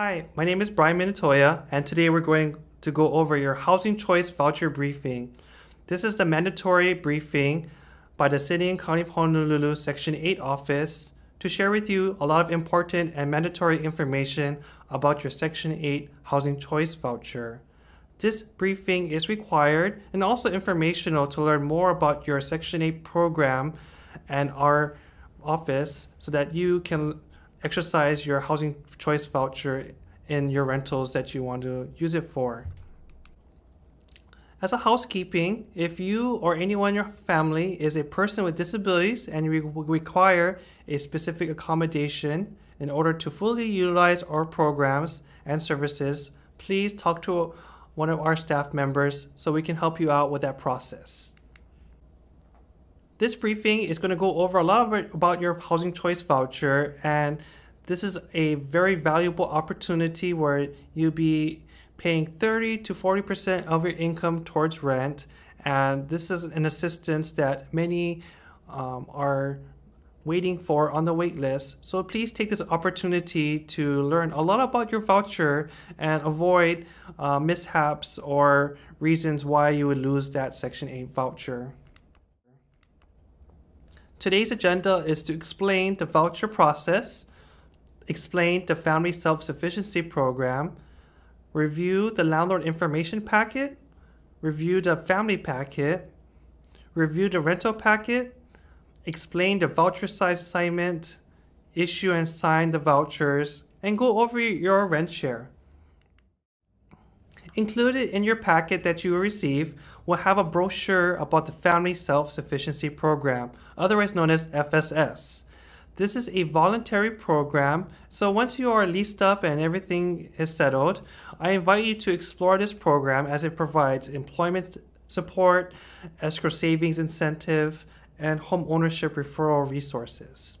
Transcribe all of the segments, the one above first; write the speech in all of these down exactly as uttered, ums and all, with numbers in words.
Hi, my name is Brian Minotoya, and today we're going to go over your Housing Choice Voucher briefing. This is the mandatory briefing by the City and County of Honolulu Section eight office to share with you a lot of important and mandatory information about your Section eight Housing Choice Voucher. This briefing is required and also informational to learn more about your Section eight program and our office so that you can exercise your housing choice voucher in your rentals that you want to use it for. As a housekeeping, if you or anyone in your family is a person with disabilities and you require a specific accommodation in order to fully utilize our programs and services, please talk to one of our staff members so we can help you out with that process. This briefing is going to go over a lot about your housing choice voucher, and this is a very valuable opportunity where you'll be paying thirty to forty percent of your income towards rent, and this is an assistance that many um, are waiting for on the wait list. So please take this opportunity to learn a lot about your voucher and avoid uh, mishaps or reasons why you would lose that Section eight voucher. Today's agenda is to explain the voucher process, explain the Family Self-Sufficiency Program, review the Landlord Information Packet, review the Family Packet, review the Rental Packet, explain the voucher size assignment, issue and sign the vouchers, and go over your rent share. Included in your packet that you will receive will have a brochure about the Family Self-Sufficiency Program, otherwise known as F S S. This is a voluntary program, so once you are leased up and everything is settled, I invite you to explore this program as it provides employment support, escrow savings incentive, and home ownership referral resources.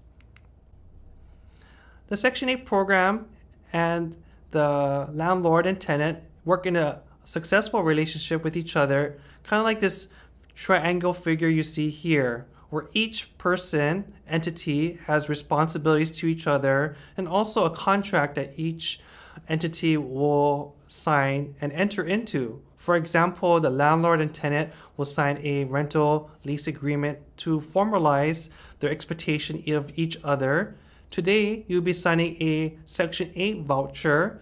The Section eight program and the landlord and tenant work in a successful relationship with each other, kind of like this triangle figure you see here, where each person, entity, has responsibilities to each other and also a contract that each entity will sign and enter into. For example, the landlord and tenant will sign a rental lease agreement to formalize their expectation of each other. Today, you'll be signing a Section eight voucher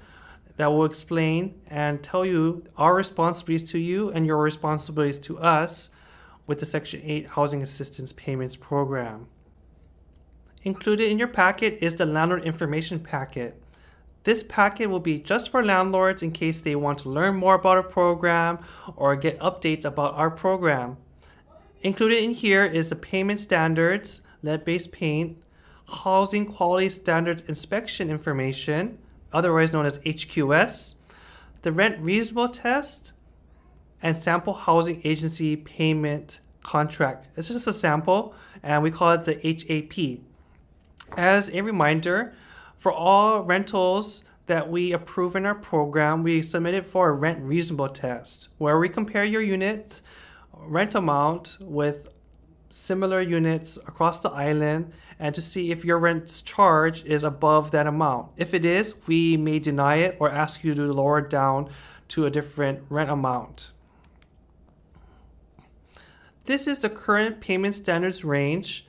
that will explain and tell you our responsibilities to you and your responsibilities to us with the Section eight Housing Assistance Payments Program. Included in your packet is the Landlord Information Packet. This packet will be just for landlords in case they want to learn more about our program or get updates about our program. Included in here is the Payment Standards, Lead-Based Paint, Housing Quality Standards Inspection Information, otherwise known as H Q S, the Rent Reasonable Test, and Sample Housing Agency Payment Contract. It's just a sample, and we call it the H A P. As a reminder, for all rentals that we approve in our program, we submit it for a Rent Reasonable Test, where we compare your unit rent amount with similar units across the island and to see if your rent charge is above that amount. If it is, we may deny it or ask you to lower it down to a different rent amount. This is the current payment standards range.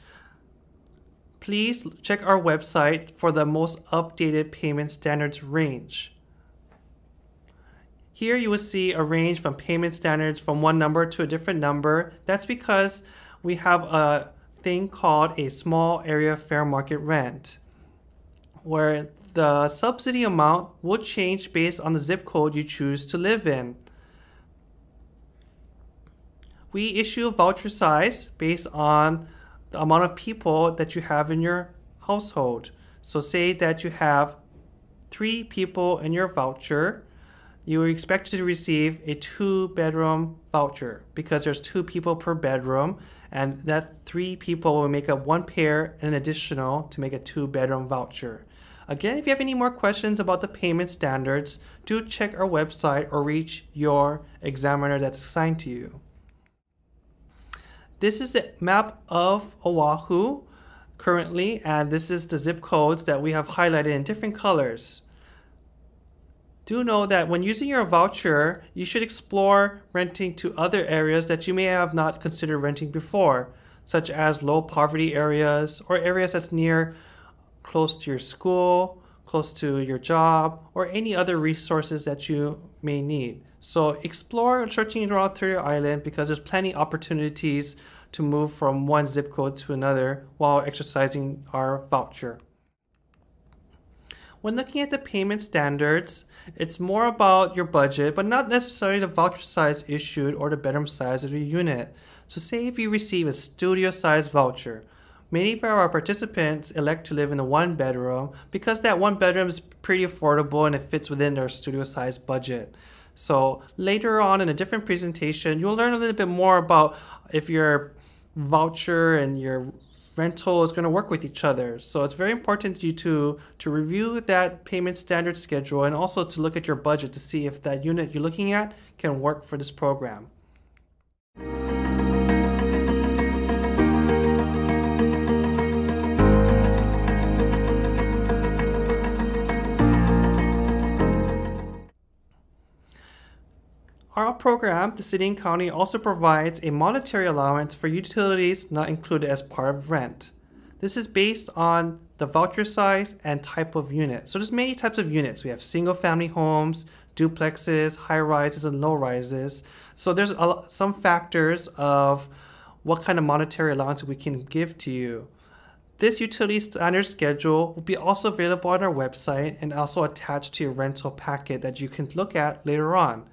Please check our website for the most updated payment standards range. Here you will see a range from payment standards from one number to a different number. That's because we have a thing called a small area fair market rent, where the subsidy amount will change based on the zip code you choose to live in. We issue a voucher size based on the amount of people that you have in your household. So say that you have three people in your voucher, you are expected to receive a two-bedroom voucher because there's two people per bedroom, and that three people will make up one pair and an additional to make a two-bedroom voucher. Again, if you have any more questions about the payment standards, do check our website or reach your examiner that's assigned to you. This is the map of Oahu currently, and this is the zip codes that we have highlighted in different colors. do know that when using your voucher, you should explore renting to other areas that you may have not considered renting before, such as low poverty areas or areas that's near close to your school, close to your job, or any other resources that you may need. So explore searching around through your island, because there's plenty of opportunities to move from one zip code to another while exercising our voucher. When looking at the payment standards, it's more about your budget, but not necessarily the voucher size issued or the bedroom size of your unit. So say if you receive a studio size voucher, many of our participants elect to live in a one bedroom because that one bedroom is pretty affordable and it fits within their studio size budget. So later on in a different presentation, you'll learn a little bit more about if your voucher and your rental is going to work with each other. So it's very important to you to, to review that payment standard schedule and also to look at your budget to see if that unit you're looking at can work for this program. Our program, the City and County, also provides a monetary allowance for utilities not included as part of rent. This is based on the voucher size and type of unit. So there's many types of units. We have single family homes, duplexes, high rises, and low rises. So there's a, some factors of what kind of monetary allowance we can give to you. This utility standard schedule will be also available on our website and also attached to your rental packet that you can look at later on.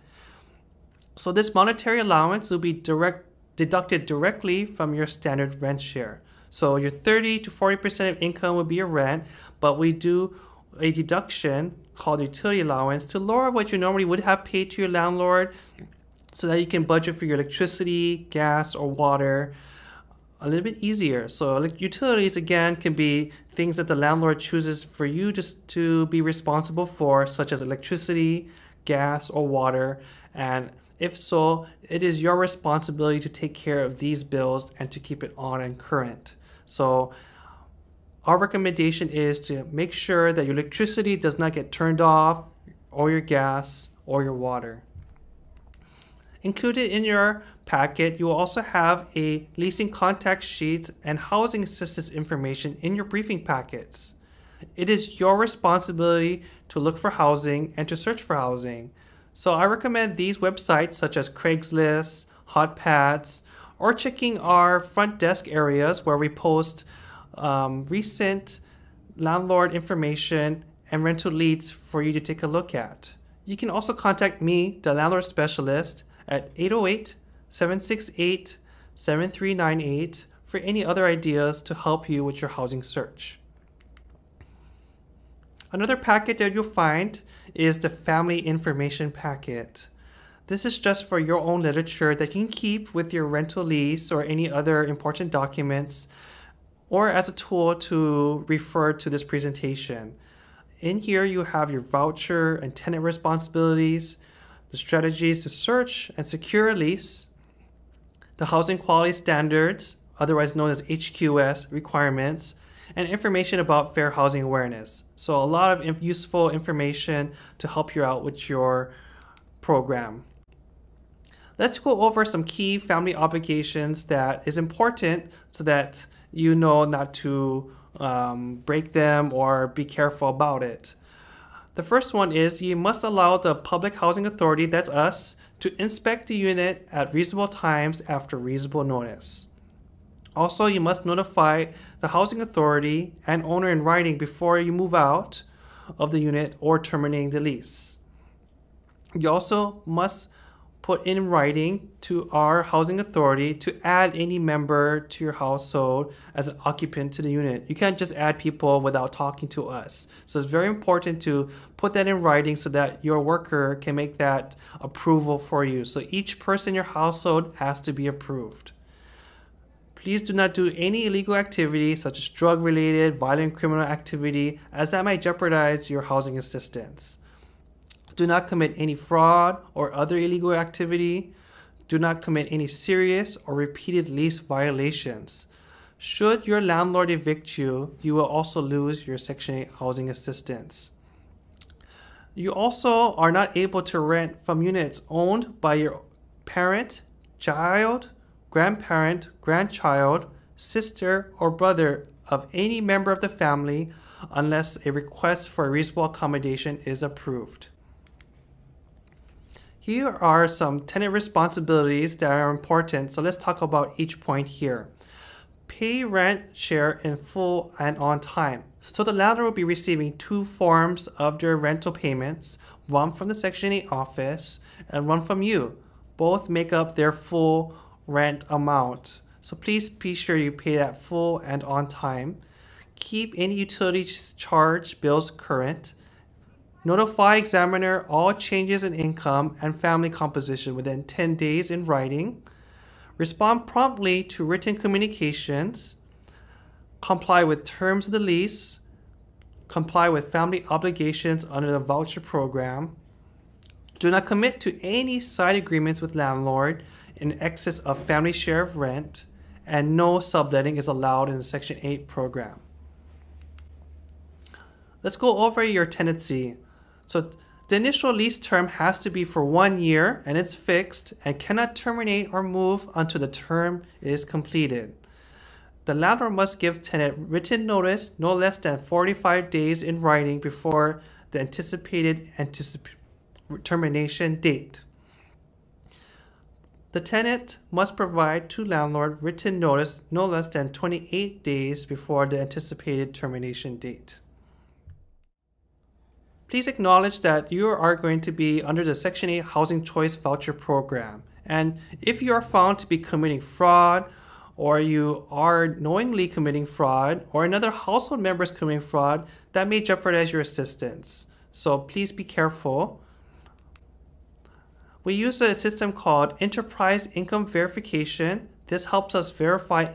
So this monetary allowance will be direct, deducted directly from your standard rent share. So your thirty to forty percent of income will be your rent, but we do a deduction called utility allowance to lower what you normally would have paid to your landlord so that you can budget for your electricity, gas, or water a little bit easier. So utilities, again, can be things that the landlord chooses for you just to be responsible for, such as electricity, gas, or water, and if so, it is your responsibility to take care of these bills and to keep it on and current. So our recommendation is to make sure that your electricity does not get turned off, or your gas, or your water. Included in your packet, you will also have a leasing contact sheets and housing assistance information in your briefing packets. It is your responsibility to look for housing and to search for housing. So I recommend these websites such as Craigslist, HotPads, or checking our front desk areas where we post um, recent landlord information and rental leads for you to take a look at. You can also contact me, the landlord specialist, at eight oh eight, seven six eight, seven three nine eight for any other ideas to help you with your housing search. Another packet that you'll find is the Family Information Packet. This is just for your own literature that you can keep with your rental lease or any other important documents, or as a tool to refer to this presentation. In here, you have your voucher and tenant responsibilities, the strategies to search and secure a lease, the Housing Quality Standards, otherwise known as H Q S requirements, and information about fair housing awareness. So a lot of useful information to help you out with your program. Let's go over some key family obligations that is important so that you know not to um, break them or be careful about it. The first one is you must allow the public housing authority, that's us, to inspect the unit at reasonable times after reasonable notice. Also, you must notify the housing authority and owner in writing before you move out of the unit or terminating the lease. You also must put in writing to our housing authority to add any member to your household as an occupant to the unit. You can't just add people without talking to us. So it's very important to put that in writing so that your worker can make that approval for you. So each person in your household has to be approved. Please do not do any illegal activity such as drug-related, violent criminal activity, as that might jeopardize your housing assistance. Do not commit any fraud or other illegal activity. Do not commit any serious or repeated lease violations. Should your landlord evict you, you will also lose your Section eight housing assistance. You also are not able to rent from units owned by your parent, child, grandparent, grandchild, sister, or brother of any member of the family unless a request for a reasonable accommodation is approved. Here are some tenant responsibilities that are important, so let's talk about each point here. Pay rent share in full and on time. So the landlord will be receiving two forms of their rental payments, one from the Section eight office and one from you. Both make up their full rent amount. So please be sure you pay that full and on time. Keep any utility charge bills current. Notify examiner all changes in income and family composition within ten days in writing. Respond promptly to written communications. Comply with terms of the lease. Comply with family obligations under the voucher program. Do not commit to any side agreements with landlord in excess of family share of rent, and no subletting is allowed in the Section eight program. Let's go over your tenancy. So the initial lease term has to be for one year and it's fixed and cannot terminate or move until the term is completed. The landlord must give tenant written notice no less than forty-five days in writing before the anticipated anticip termination date. The tenant must provide to landlord written notice no less than twenty-eight days before the anticipated termination date. Please acknowledge that you are going to be under the Section eight Housing Choice Voucher Program. And if you are found to be committing fraud, or you are knowingly committing fraud, or another household member is committing fraud, that may jeopardize your assistance. So please be careful. We use a system called Enterprise Income Verification. This helps us verify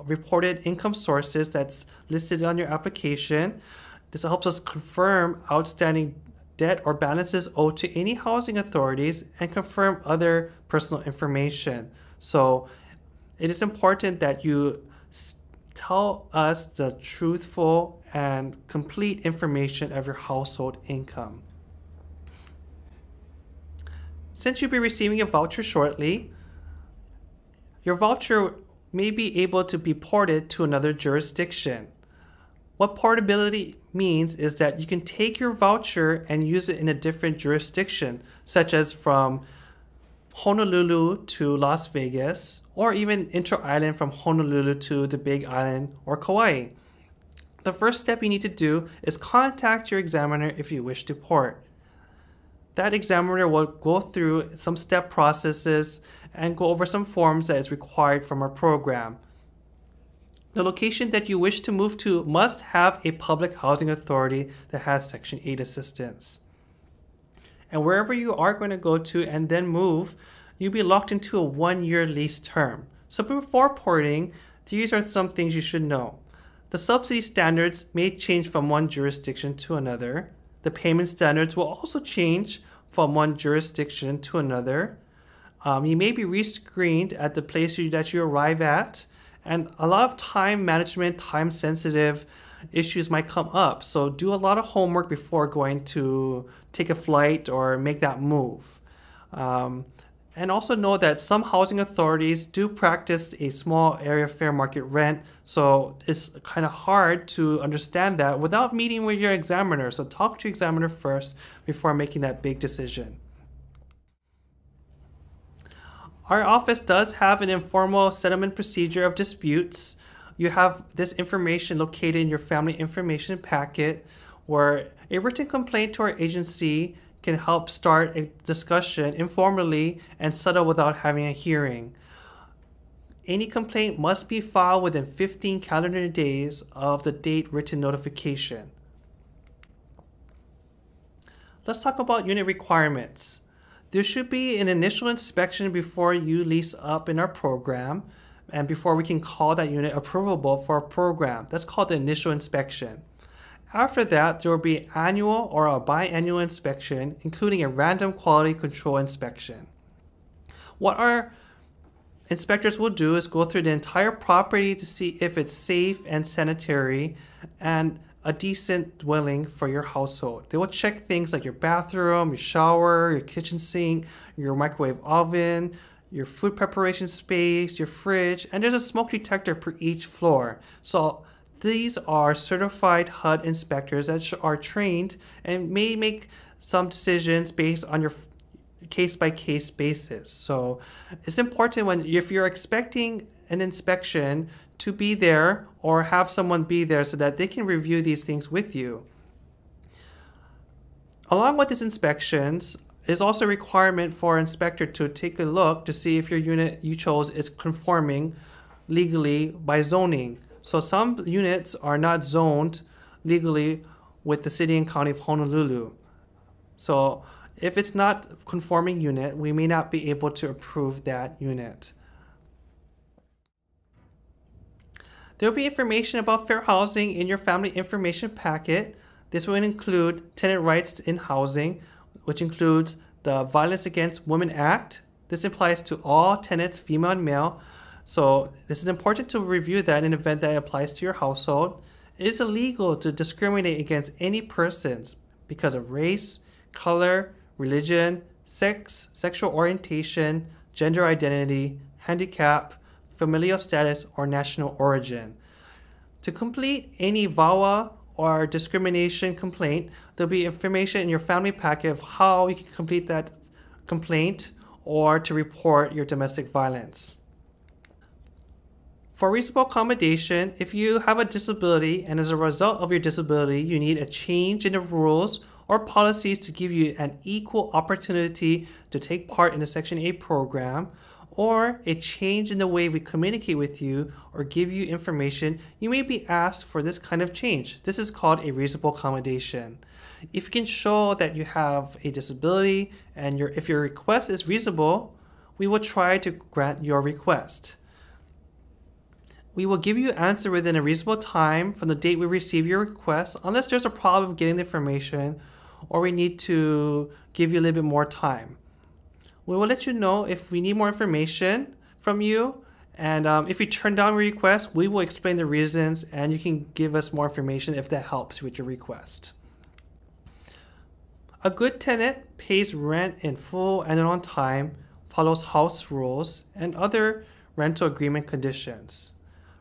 reported income sources that's listed on your application. This helps us confirm outstanding debt or balances owed to any housing authorities and confirm other personal information. So it is important that you tell us the truthful and complete information of your household income. Since you'll be receiving a voucher shortly, your voucher may be able to be ported to another jurisdiction. What portability means is that you can take your voucher and use it in a different jurisdiction, such as from Honolulu to Las Vegas, or even inter-island from Honolulu to the Big Island or Kauai. The first step you need to do is contact your examiner if you wish to port. That examiner will go through some step processes and go over some forms that is required from our program. The location that you wish to move to must have a public housing authority that has Section eight assistance. And wherever you are going to go to and then move, you'll be locked into a one-year lease term. So before porting, these are some things you should know. The subsidy standards may change from one jurisdiction to another. The payment standards will also change from one jurisdiction to another. Um, you may be rescreened at the place you, that you arrive at. And a lot of time management, time-sensitive issues might come up. So do a lot of homework before going to take a flight or make that move. Um, and also know that some housing authorities do practice a small area fair market rent. So it's kind of hard to understand that without meeting with your examiner. So talk to your examiner first before making that big decision. Our office does have an informal settlement procedure of disputes. You have this information located in your family information packet, where a written complaint to our agency can help start a discussion informally and settle without having a hearing. Any complaint must be filed within fifteen calendar days of the date written notification. Let's talk about unit requirements. There should be an initial inspection before you lease up in our program and before we can call that unit approvable for our program. That's called the initial inspection. After that, there will be annual or a biannual inspection, including a random quality control inspection. What our inspectors will do is go through the entire property to see if it's safe and sanitary, and a decent dwelling for your household. They will check things like your bathroom, your shower, your kitchen sink, your microwave oven, your food preparation space, your fridge, and there's a smoke detector per each floor. So these are certified H U D inspectors that are trained and may make some decisions based on your case-by-case basis. So it's important when if you're expecting an inspection to be there or have someone be there so that they can review these things with you. Along with these inspections, there's also a requirement for an inspector to take a look to see if your unit you chose is conforming legally by zoning. So some units are not zoned legally with the city and county of Honolulu. So if it's not a conforming unit, we may not be able to approve that unit. There will be information about fair housing in your family information packet. This will include tenant rights in housing, which includes the Violence Against Women Act. This applies to all tenants, female and male. So this is important to review that in an event that applies to your household. It is illegal to discriminate against any persons because of race, color, religion, sex, sexual orientation, gender identity, handicap, familial status, or national origin. To complete any V A W A or discrimination complaint, there'll be information in your family packet of how you can complete that complaint or to report your domestic violence. For reasonable accommodation, if you have a disability and as a result of your disability, you need a change in the rules or policies to give you an equal opportunity to take part in the Section eight program, or a change in the way we communicate with you or give you information, you may be asked for this kind of change. This is called a reasonable accommodation. If you can show that you have a disability and your, if your request is reasonable, we will try to grant your request. We will give you an answer within a reasonable time from the date we receive your request, unless there's a problem getting the information or we need to give you a little bit more time. We will let you know if we need more information from you, and um, if you turn down a request, we will explain the reasons and you can give us more information if that helps with your request. A good tenant pays rent in full and on time, follows house rules and other rental agreement conditions,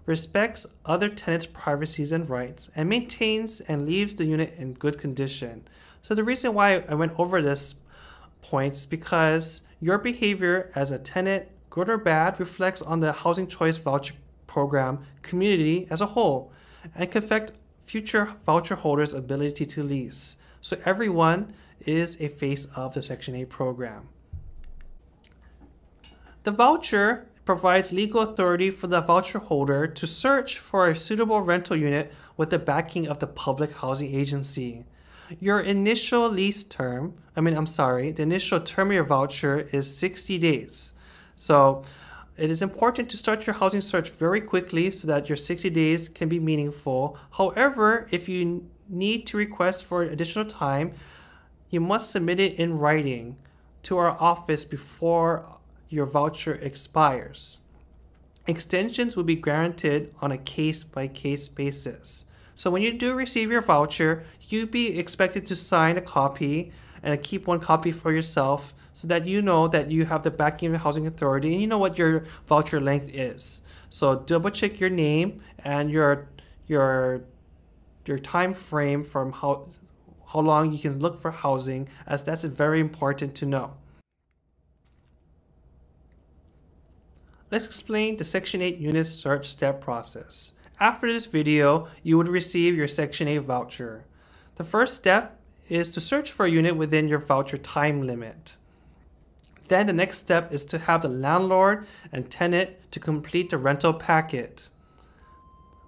respects other tenants' privacies and rights, and maintains and leaves the unit in good condition. So the reason why I went over this points because your behavior as a tenant, good or bad, reflects on the Housing Choice Voucher Program community as a whole and can affect future voucher holders' ability to lease. So everyone is a face of the Section eight program. The voucher provides legal authority for the voucher holder to search for a suitable rental unit with the backing of the public housing agency. Your initial lease term, I mean, I'm sorry, the initial term of your voucher is sixty days. So it is important to start your housing search very quickly so that your sixty days can be meaningful. However, if you need to request for additional time, you must submit it in writing to our office before your voucher expires. Extensions will be granted on a case-by-case basis. So when you do receive your voucher, you'd be expected to sign a copy and keep one copy for yourself so that you know that you have the backing of the housing authority and you know what your voucher length is. So double check your name and your your your time frame from how how long you can look for housing, as that's very important to know. Let's explain the Section eight unit search step process. After this video, you would receive your Section eight voucher. The first step is to search for a unit within your voucher time limit. Then the next step is to have the landlord and tenant to complete the rental packet.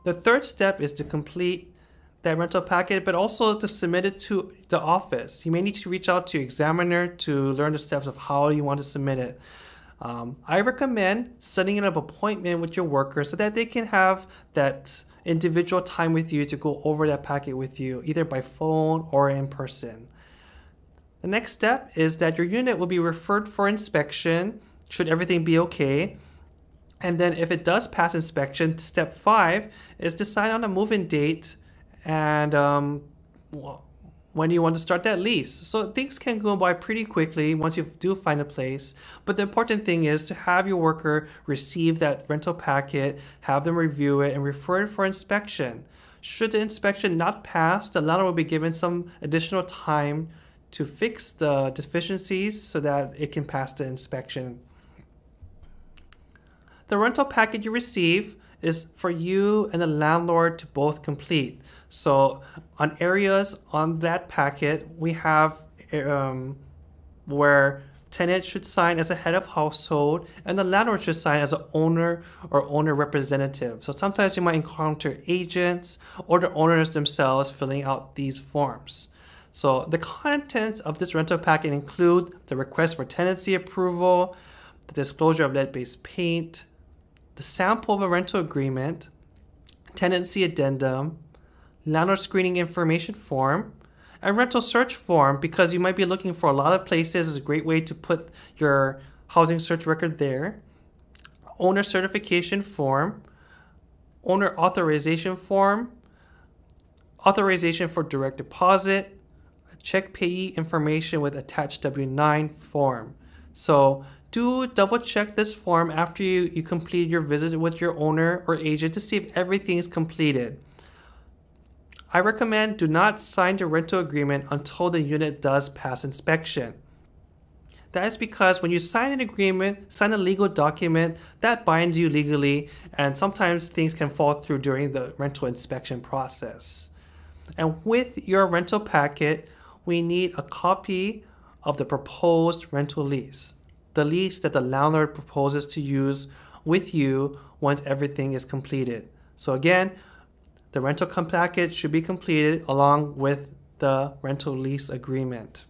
The third step is to complete that rental packet, but also to submit it to the office. You may need to reach out to your examiner to learn the steps of how you want to submit it. Um, I recommend setting up an appointment with your worker so that they can have that individual time with you to go over that packet with you, either by phone or in person. The next step is that your unit will be referred for inspection, should everything be okay. And then if it does pass inspection, step five is to sign on a move-in date and um, when do you want to start that lease? So things can go by pretty quickly once you do find a place. But the important thing is to have your worker receive that rental packet, have them review it, and refer it for inspection. Should the inspection not pass, the landlord will be given some additional time to fix the deficiencies so that it can pass the inspection. The rental packet you receive is for you and the landlord to both complete. So on areas on that packet, we have um, where tenant should sign as a head of household and the landlord should sign as an owner or owner representative. So sometimes you might encounter agents or the owners themselves filling out these forms. So the contents of this rental packet include the request for tenancy approval, the disclosure of lead-based paint, the sample of a rental agreement, tenancy addendum, landlord screening information form, and rental search form, because you might be looking for a lot of places. It's a great way to put your housing search record there. Owner certification form, owner authorization form, authorization for direct deposit, check payee information with attached W nine form. So do double check this form after you, you complete your visit with your owner or agent to see if everything is completed. I recommend do not sign the rental agreement until the unit does pass inspection. That is because when you sign an agreement, sign a legal document, that binds you legally, and sometimes things can fall through during the rental inspection process. And with your rental packet, we need a copy of the proposed rental lease, the lease that the landlord proposes to use with you once everything is completed. So again, the rental packet should be completed along with the rental lease agreement.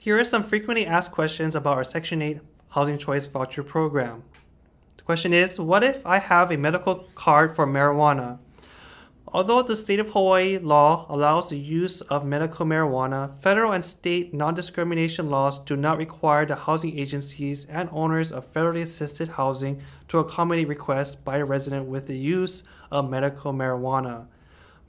Here are some frequently asked questions about our Section eight Housing Choice Voucher Program. The question is, what if I have a medical card for marijuana? Although the state of Hawaii law allows the use of medical marijuana, federal and state non-discrimination laws do not require the housing agencies and owners of federally assisted housing to accommodate requests by a resident with the use of medical marijuana.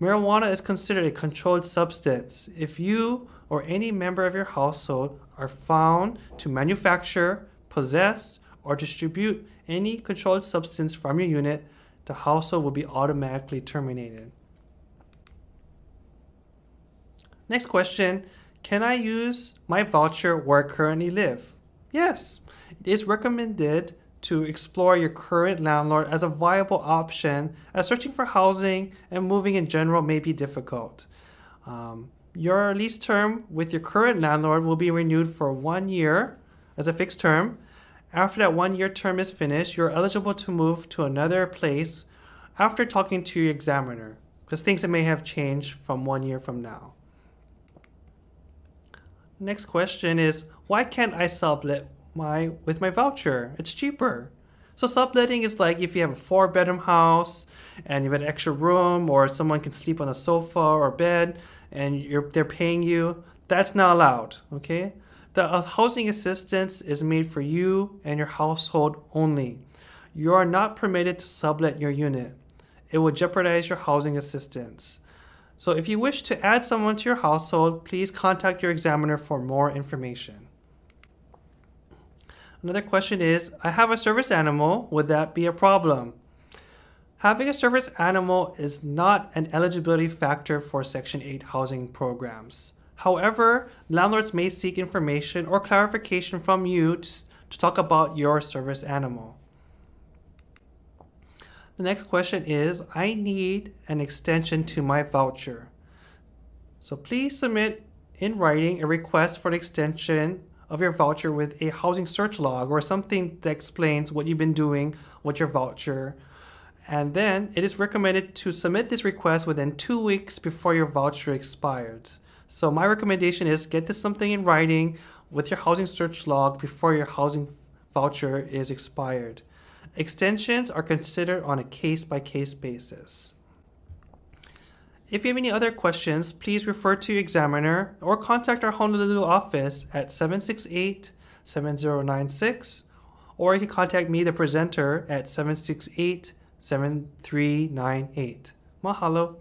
Marijuana is considered a controlled substance. If you or any member of your household are found to manufacture, possess, or distribute any controlled substance from your unit, the household will be automatically terminated. Next question, can I use my voucher where I currently live? Yes, it is recommended to explore your current landlord as a viable option, as searching for housing and moving in general may be difficult. Um, your lease term with your current landlord will be renewed for one year as a fixed term. After that one-year term is finished, you're eligible to move to another place after talking to your examiner, because things may have changed from one year from now. Next question is, why can't I sublet my with my voucher? It's cheaper. So subletting is like if you have a four-bedroom house and you have an extra room, or someone can sleep on a sofa or bed and you're, they're paying you. That's not allowed, okay? The housing assistance is made for you and your household only. You are not permitted to sublet your unit. It will jeopardize your housing assistance. So if you wish to add someone to your household, please contact your examiner for more information. Another question is, I have a service animal, would that be a problem? Having a service animal is not an eligibility factor for Section eight housing programs. However, landlords may seek information or clarification from you to, to talk about your service animal. The next question is, I need an extension to my voucher. So please submit in writing a request for an extension of your voucher with a housing search log or something that explains what you've been doing with your voucher. And then it is recommended to submit this request within two weeks before your voucher expires. So my recommendation is get this something in writing with your housing search log before your housing voucher is expired. Extensions are considered on a case-by-case basis. If you have any other questions, please refer to your examiner or contact our Honolulu office at seven six eight, seven zero nine six, or you can contact me, the presenter, at seven six eight, seven zero nine six. seven three nine eight. Mahalo.